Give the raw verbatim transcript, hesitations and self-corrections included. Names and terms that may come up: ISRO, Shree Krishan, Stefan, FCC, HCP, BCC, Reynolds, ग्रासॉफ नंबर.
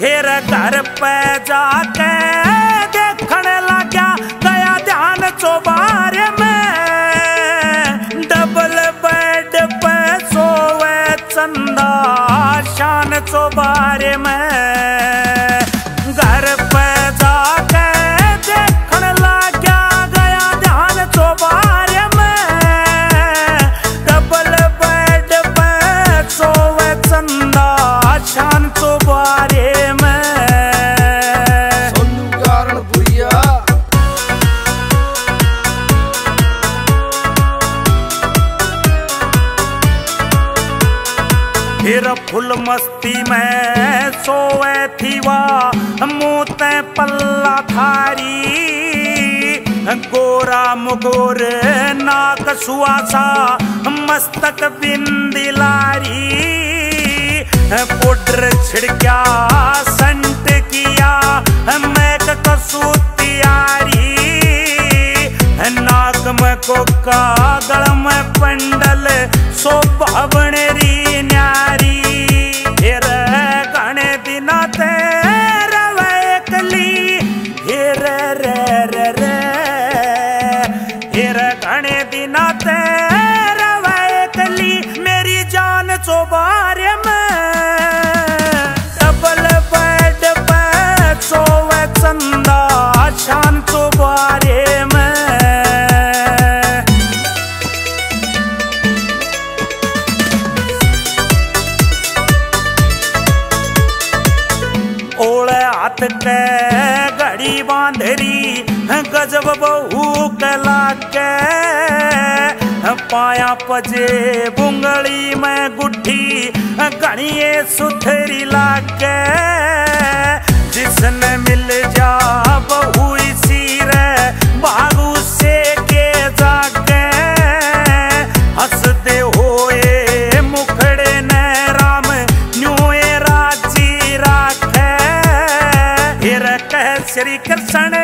हेर घर पे जाके देखने लग्या गया ध्यान चौबारे में। डबल बेड पे सोवे चंदा शान चौबारे में। घर पे जाके देखने लग्या गया ध्यान चौबारे में। डबल बेड पे सोवे चंदा शान चौबारे। फिर फुल मस्ती में सोए थी वाह मूते पल्ला थारी। गोरा मुगोर नाक सुआसा मस्तक बिंदिलारी। पोटर छिड़क्या संट किया मैक कसूतियारी। नाक में कोका गल में पंडल सो भावनेरी। घड़ी बांधरी गजब बहू कला के। पाया पजे बुंगली में गुठी घड़िए सुथरी लाके। जिसने मिल जा बहू इसी रे बारू से के जाके। हंसते होए मुखड़े ने राम न्यूए राजी राखे। श्री कृष्ण